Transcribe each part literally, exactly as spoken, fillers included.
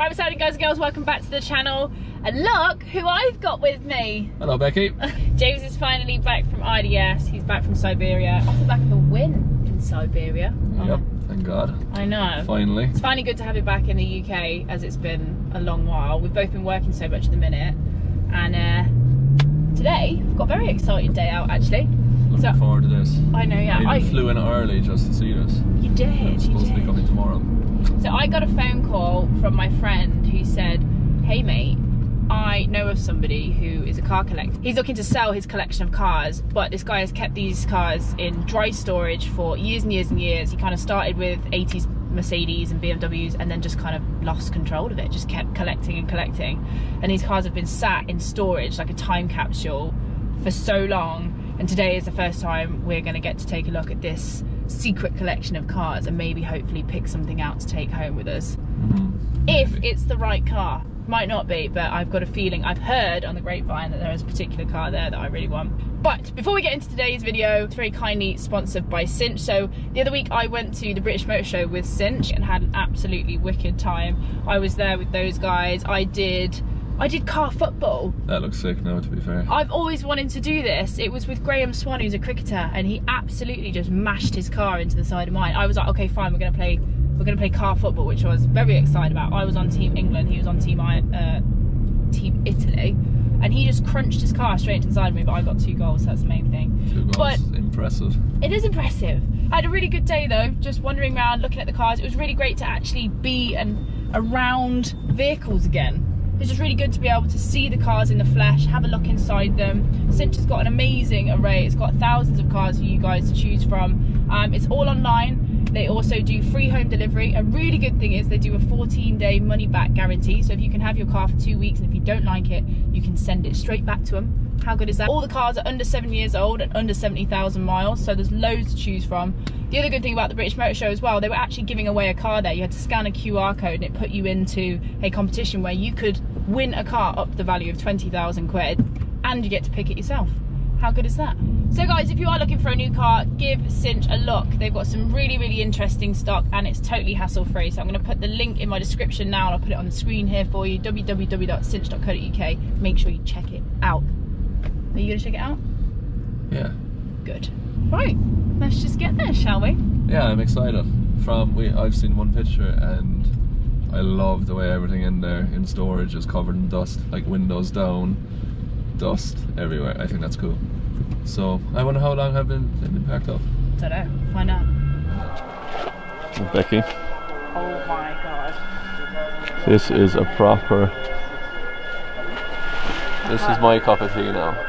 Right beside you guys and girls, welcome back to the channel. And look who I've got with me. Hello, Becky. James is finally back from I D S. He's back from Siberia. Off the back of a win in Siberia. Yep, oh, thank God. I know. Finally. It's finally good to have you back in the U K, as it's been a long while. We've both been working so much at the minute. And uh, today, we've got a very exciting day out, actually. Looking so, forward to this. I know, yeah. I, I flew in early just to see this. You did, yeah, I'm supposed you did. to be coming tomorrow. So I got a phone call from my friend who said, hey mate, I know of somebody who is a car collector. He's looking to sell his collection of cars, but this guy has kept these cars in dry storage for years and years and years. He kind of started with eighties Mercedes and B M Ws and then just kind of lost control of it, just kept collecting and collecting. And these cars have been sat in storage like a time capsule for so long. And today is the first time we're going to get to take a look at this secret collection of cars and maybe hopefully pick something out to take home with us. Mm-hmm. If it's the right car. Might not be, but I've got a feeling, I've heard on the grapevine that there is a particular car there that I really want. But before we get into today's video, it's very kindly sponsored by Cinch. So the other week I went to the British Motor Show with Cinch and had an absolutely wicked time. I was there with those guys. I did I did car football. That looks sick now, to be fair. I've always wanted to do this. It was with Graham Swann, who's a cricketer, and he absolutely just mashed his car into the side of mine. I was like, okay, fine, we're gonna play we're gonna play car football, which I was very excited about. I was on Team England, he was on Team I, uh, Team Italy, and he just crunched his car straight inside me, but I got two goals, so that's the main thing. Two goals, but impressive. It is impressive. I had a really good day though, just wandering around, looking at the cars. It was really great to actually be and around vehicles again. It's just really good to be able to see the cars in the flesh, have a look inside them. Cinch has got an amazing array. It's got thousands of cars for you guys to choose from. Um, it's all online. They also do free home delivery. A really good thing is they do a fourteen day money back guarantee. So if you can have your car for two weeks and if you don't like it, you can send it straight back to them. How good is that? All the cars are under seven years old and under seventy thousand miles. So there's loads to choose from. The other good thing about the British Motor Show as well, they were actually giving away a car there. You had to scan a Q R code and it put you into a competition where you could win a car up the value of twenty thousand quid and you get to pick it yourself. How good is that? So guys, if you are looking for a new car, give Cinch a look. They've got some really, really interesting stock and it's totally hassle free. So I'm going to put the link in my description now and I'll put it on the screen here for you, w w w dot cinch dot co dot u k. Make sure you check it out. Are you going to check it out? Yeah. Good. Right, let's just get there, shall we? Yeah, I'm excited. From we, I've seen one picture and I love the way everything in there in storage is covered in dust, like windows down, dust everywhere. I think that's cool. So I wonder how long have been they've been packed up. I don't know. Why not? Oh, Becky. Oh my God. This is a proper. This is my cup of tea now.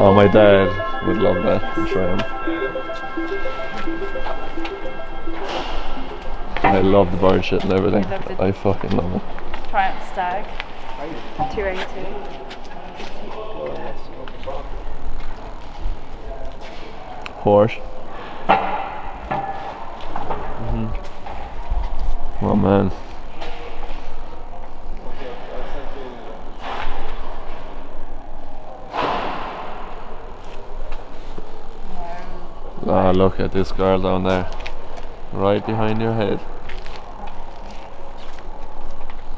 Oh, my dad would love that from Triumph. I love the barn shit and everything. I fucking love it. Triumph Stag, two eighty. Porsche. Mm-hmm. Oh man. Ah, look at this girl down there, right behind your head.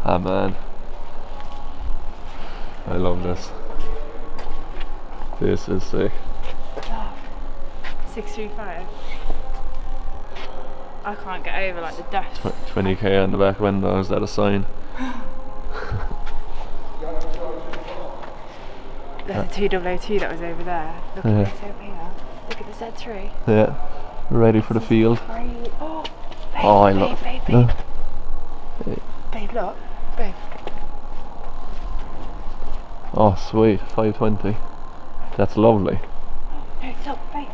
Ah man, I love this. This is sick. six three five. I can't get over like the dust. twenty K on the back window, is that a sign? There's the two oh two that was over there. Look at yeah. this over here. Look at the Z three. Yeah. Ready for the field. Oh, babe, oh I babe, love babe, babe. No. Hey. Babe, look. Babe. Oh, sweet. five twenty. That's lovely. No, stop, babe.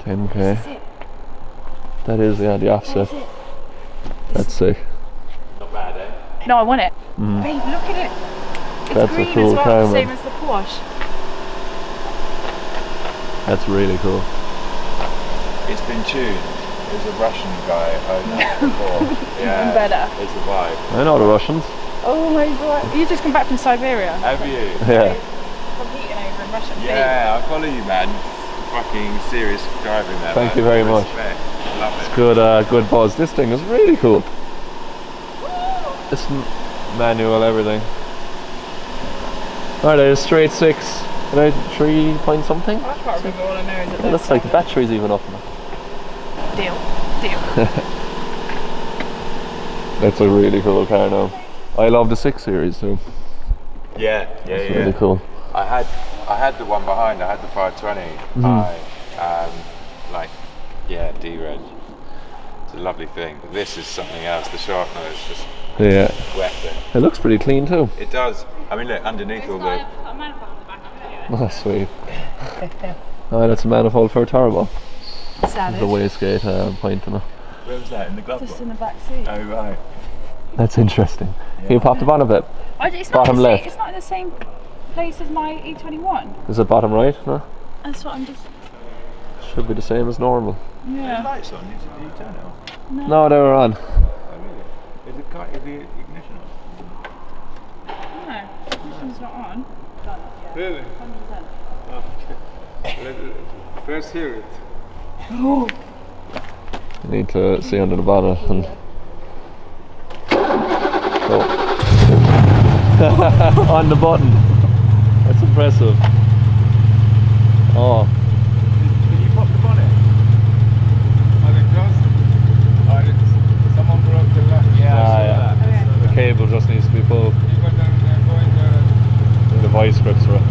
ten K. This is it. That is, yeah, the offset. That's, That's sick. Not bad, eh? No, I want it. Mm. Babe, look at it. It's That's green a cool as well, camera. Same as the Porsche. That's really cool. It's been tuned. There's a Russian guy owner before. Yeah, even better. It's a vibe. I know the Russians. Oh my god. You just come back from Siberia. Have you? Yeah. From Heaton over in Russia. Yeah, I follow you, man. Fucking serious driving there. Thank man. you very much. Love it. It's good, uh, good buzz. This thing is really cool. It's manual, everything. Alright, it's straight six, three point something. I can't remember what I know. Is it yeah, looks like the battery's even up now. Deal, deal. That's a really cool car now. I love the six series too. Yeah, yeah, it's yeah. really cool. I had, I had the one behind. I had the five twenty. Mm-hmm. I, um, like, yeah, D-Reg. It's a lovely thing. But this is something else. The sharpener is just yeah. weapon. It looks pretty clean too. It does. I mean, look underneath There's all the. A manifold on the back. Oh, sweet. Oh, that's a manifold for a turbo. Savage. The wastegate uh, pointing it. Where was that? In the glove box? Just in the back seat. Oh right. That's interesting. Yeah. You popped the bonnet bit. I, it's bottom not left. It's not in the same place as my E twenty-one. Is it bottom right? No. That's what I'm just. Should be the same as normal. Yeah. Are the lights on? Did you turn it off? No. No, they were on. Oh really? Is the car, is the ignition on? No, ignition's not on. Not yet. Really? one hundred percent. Oh, okay. First hear it. You need to see under the bonnet and oh. on the button. That's impressive. Oh. Did you pop the bonnet? I think just. I think someone broke the lock. Yeah. Ah, yeah. Okay. The cable just needs to be pulled. You got them going there. The vice grips are up.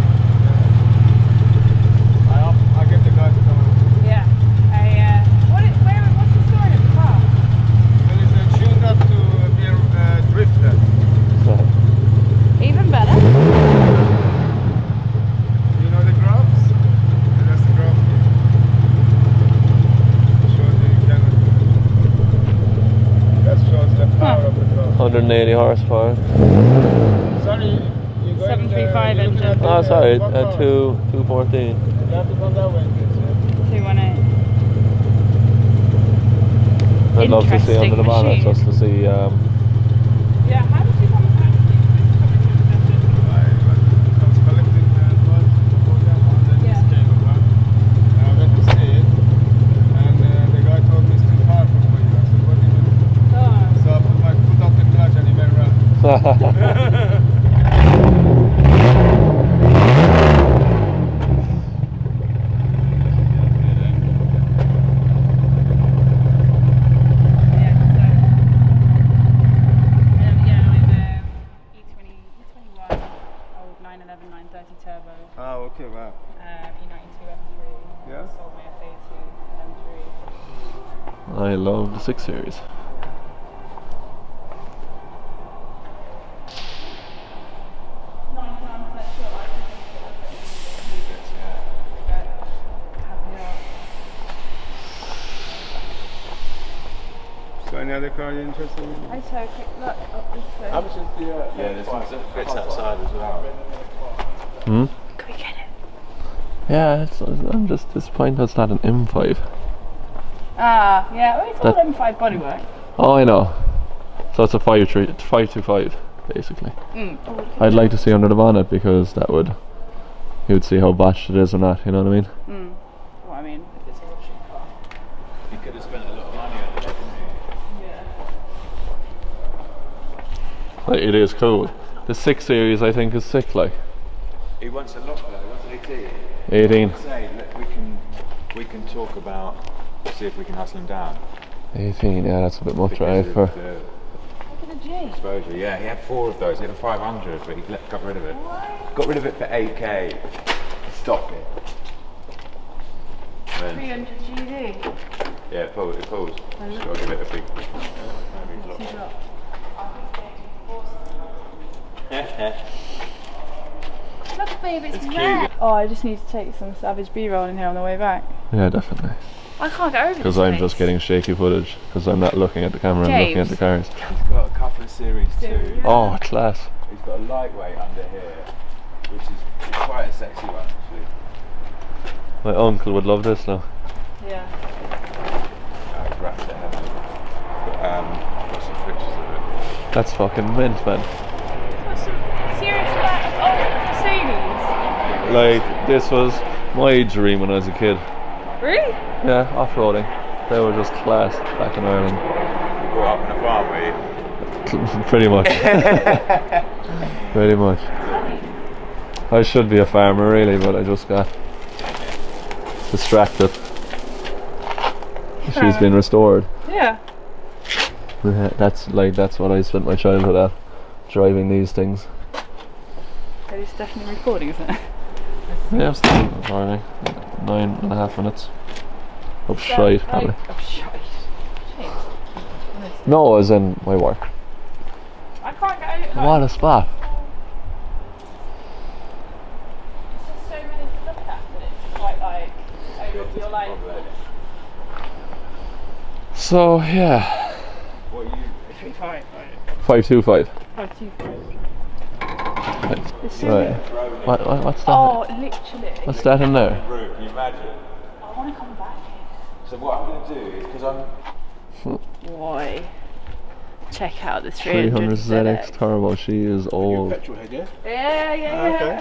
one hundred eighty horsepower. Sorry, you got seven three five uh, engine. The, oh, sorry, uh, uh, two, two fourteen. You have to come that way. two eighteen. I'd love to see under the bonnet just to see. Um, yeah, how does she come back? I was collecting the first before that one, then this came about. I went to see it, and uh, the guy told me it's too powerful for you. I said, what do you do? Oh. So I put my foot off the clutch and he went six series. So any other car you're interested in? I saw a quick look up this way. How much is the uh, yeah, there's some bits outside as well. Hmm? Can we get it? Yeah, it's, I'm just disappointed it's not an M five. Ah, yeah, well, it's all M five bodywork. Oh, I know. So it's a five twenty-five, basically. Mm. Oh, I'd like to see under the bonnet because that would, you would see how botched it is or not, you know what I mean? Mm. Well, I mean, if it's a Russian car. You could have spent a lot of money on it, couldn't you? Yeah. Like, it is cool. The six series, I think, is sick, like. He wants a lot, though. He wants an eighteen. eighteen. I say, look, we can, we can talk about. See if we can hustle him down. eighteen, yeah, that's a bit much drive for. The, gee. Exposure, yeah. He had four of those. He had a five hundred, but he got rid of it. What? Got rid of it for eight K. Stop it. three hundred G D. Yeah, it pulls. It pulls. Just got to give it a big... Yeah. Look, babe, it's, it's red. Oh, I just need to take some savage B-roll in here on the way back. Yeah, definitely. I can't get over this. Because I'm place. just getting shaky footage. Because I'm not looking at the camera, James. I'm looking at the cars. He's got a couple of series too. Yeah. Oh, class. He's got a lightweight under here, which is quite a sexy one actually. My uncle would love this now. Yeah. I've wrapped it up. But, um, got some pictures of it. That's fucking mint, man. Got some serious back of old Mercedes. Like, this was my dream when I was a kid. Really? Yeah, off-roading. They were just class back in Ireland. You grew up on a farm, were you? Pretty much. Pretty much. I should be a farmer really, but I just got distracted. She's um, been restored. Yeah. That's like that's what I spent my childhood at, driving these things. It is definitely recording, isn't it? Yeah, I'm still recording. Nine and a half minutes. Up straight, probably. Up straight. No, as in my work. I can't get out. What a spot. There's just so many to look at, and it's quite like over your life. So, yeah. What are you? three five, five two five. five two five. This is right. What, what, what's that? Oh, literally. What's that in there? Can you imagine? I want to come back here. So what I'm going to do is, because I'm... Why? Check out the three hundred Z X Turbo, she is old. Your petrol head, yeah? Yeah, yeah, yeah. Oh, okay.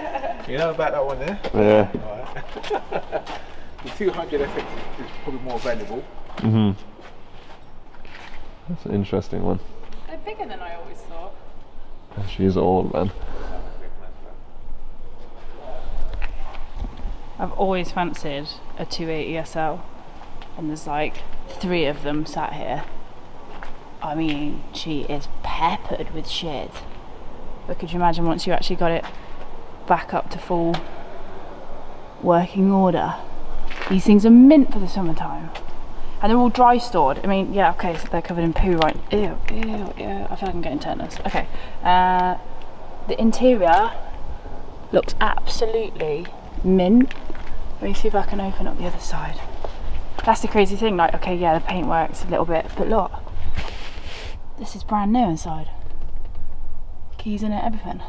You know about that one there? Yeah. Right. The two hundred F X is probably more available. Mm-hmm. That's an interesting one. They're bigger than I always thought. She's old, man. I've always fancied a two eighty S L, and there's like three of them sat here. I mean, she is peppered with shit. But could you imagine once you actually got it back up to full working order? These things are mint for the summertime. And they're all dry stored. I mean, yeah, okay, so they're covered in poo, right? Ew, ew, ew, I feel like I'm getting tetanus. Okay, uh, the interior looks absolutely mint. Let me see if I can open up the other side. That's the crazy thing, like, okay, yeah, the paintwork's a little bit, but look, this is brand new inside. Keys in it, everything.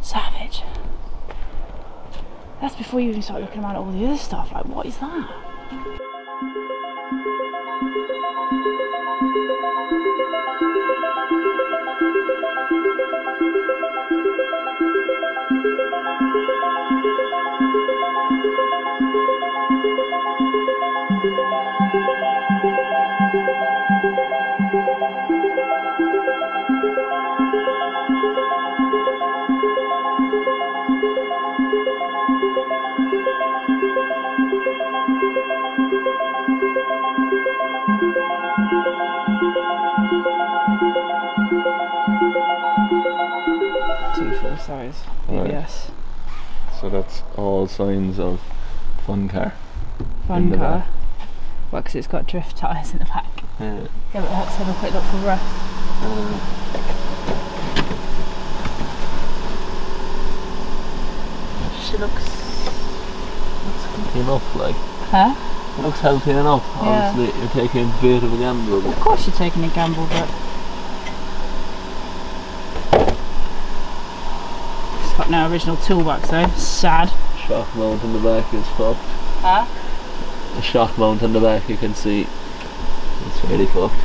Savage. That's before you even start looking around at all the other stuff, like, what is that? Size, right. Yes. So that's all signs of fun car. Fun car. Back. Well, because it's got drift tyres in the back. Yeah. Yeah, but let's have a quick look for rust. Um, she looks. Looks healthy enough, like. Huh? It looks healthy enough. Yeah. Obviously, you're taking a bit of a gamble. Of course, you're taking a gamble, but. No original toolbox though, sad. Shock mount in the back is fucked. Huh? A shock mount in the back, you can see. It's really fucked.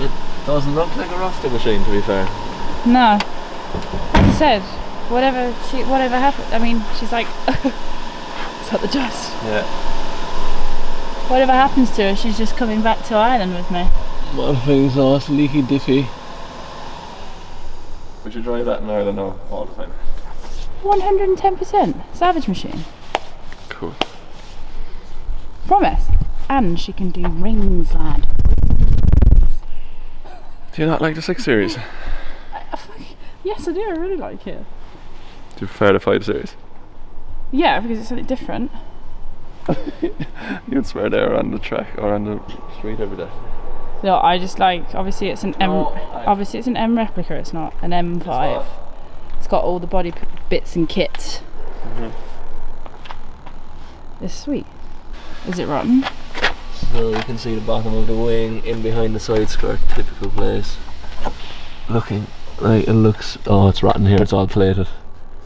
It doesn't look like a rusty machine, to be fair. No. As I said, whatever she, whatever happened, I mean, she's like, it's not the dust. Yeah. Whatever happens to her, she's just coming back to Ireland with me. Well, things are leaky diffy. Would you drive that in Ireland now all the time? one hundred and ten percent. Savage machine. Cool. Promise. And she can do rings, lad. Do you not like the six series? I, I, yes, I do. I really like it. Do you prefer the five series? Yeah, because it's something different. You'd swear they're on the track or on the street every day. No, I just like, obviously it's an M. Oh, obviously it's an M replica. It's not an M five. It's, not. It's got all the body p bits and kits. Mm-hmm. It's sweet. Is it rotten? So you can see the bottom of the wing in behind the side skirt. Typical place. Looking like it looks. Oh, it's rotten here. It's all plated.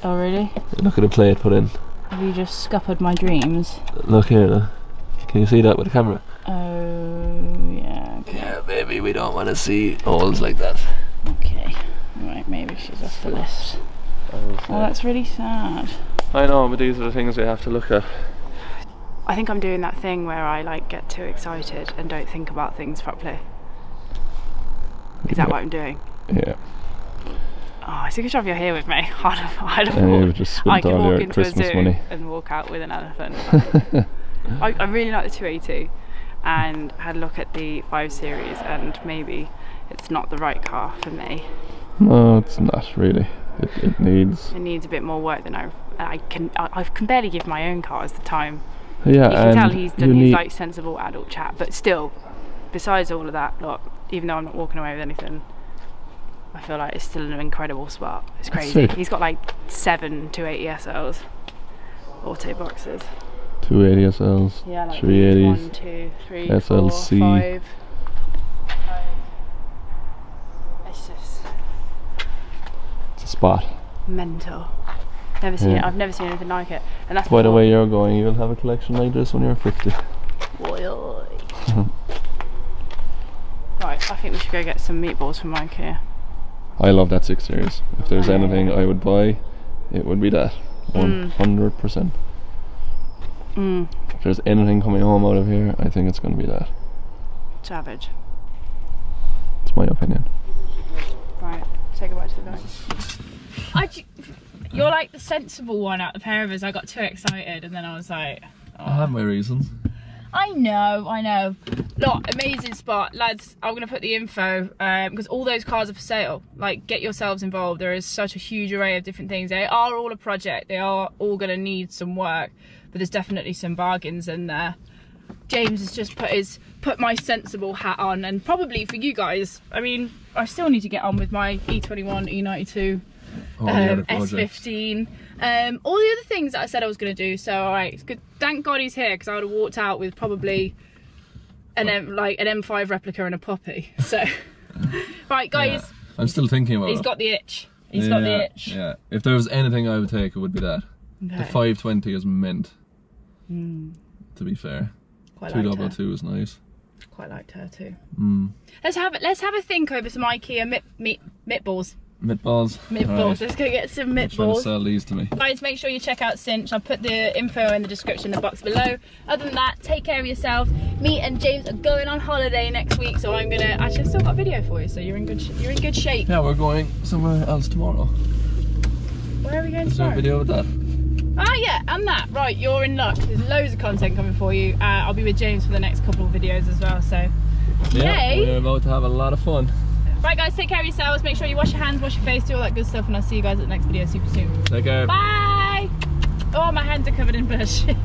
Oh really? Look at the plate put in. Have you just scuppered my dreams? Look here now. Can you see that with the camera? Oh yeah. Okay. Yeah, baby, we don't want to see holes like that. Okay. Right, maybe she's off the list. Oh, that's really sad. I know, but these are the things we have to look at. I think I'm doing that thing where I like get too excited and don't think about things properly. Is that yeah. what I'm doing? Yeah. Oh, it's a good job you're here with me. I'd have, I'd have yeah, just I could walk into Christmas a zoo money. and walk out with an elephant. I, I really like the two eighty and had a look at the five series, and maybe it's not the right car for me. No, it's not really. It, it needs... It needs a bit more work than I... I can I, I can barely give my own cars the time. Yeah, you can tell he's done his like, sensible adult chat, but still, besides all of that, look, even though I'm not walking away with anything, I feel like it's still an incredible spot. It's crazy. He's got like seven two eighty S Ls, auto boxes. two eighty S Ls, yeah, like three eighties, one, two, three, S L C. Four, five. It's just... It's a spot. Mental. Never seen yeah. it. I've never seen anything like it. And that's by the way you're going, you'll have a collection like this when you're fifty. Boy. Right, I think we should go get some meatballs from Ikea. I love that six series. If there's anything I would buy, it would be that. one hundred percent. Mm. Mm. If there's anything coming home out of here, I think it's going to be that. Savage. It's my opinion. Right, take a bite to the guy. You're like the sensible one out of the pair of us. I got too excited and then I was like... Oh. I have my reasons. I know, I know. Not amazing spot, lads. I'm gonna put the info um because all those cars are for sale. Like, get yourselves involved. There is such a huge array of different things. They are all a project. They are all gonna need some work, but there's definitely some bargains in there. James has just put his put my sensible hat on, and probably for you guys, I mean, I still need to get on with my E twenty-one, E ninety-two, oh, um, S fifteen, um, all the other things that I said I was gonna do. So all right, it's good. Thank God he's here, because I would have walked out with probably an M, like an M five replica and a puppy. So right, guys. Yeah. I'm still thinking about he's it. He's got the itch. He's yeah, got the itch. Yeah. If there was anything I would take, it would be that. Okay. The five twenty is mint. Mm. To be fair. Quite two oh two is nice. Quite liked her too. Mm. Let's have it. Let's have a think over some IKEA meat meat meatballs. Meatballs. Meatballs. Right. Let's go get some meatballs. Sell these to me. Guys, make sure you check out Cinch. I'll put the info in the description in the box below. Other than that, take care of yourselves. Me and James are going on holiday next week, so I'm gonna. Actually, I've still got a video for you, so you're in good. Sh you're in good shape. Yeah, we're going somewhere else tomorrow. Where are we going Is tomorrow? There a video with that. Ah, yeah, and that. Right, you're in luck. There's loads of content coming for you. Uh, I'll be with James for the next couple of videos as well. So, yeah, yay. We're about to have a lot of fun. Right guys, take care of yourselves, make sure you wash your hands, wash your face, do all that good stuff, and I'll see you guys at the next video super soon. Take care. Bye! Oh, my hands are covered in bird shit.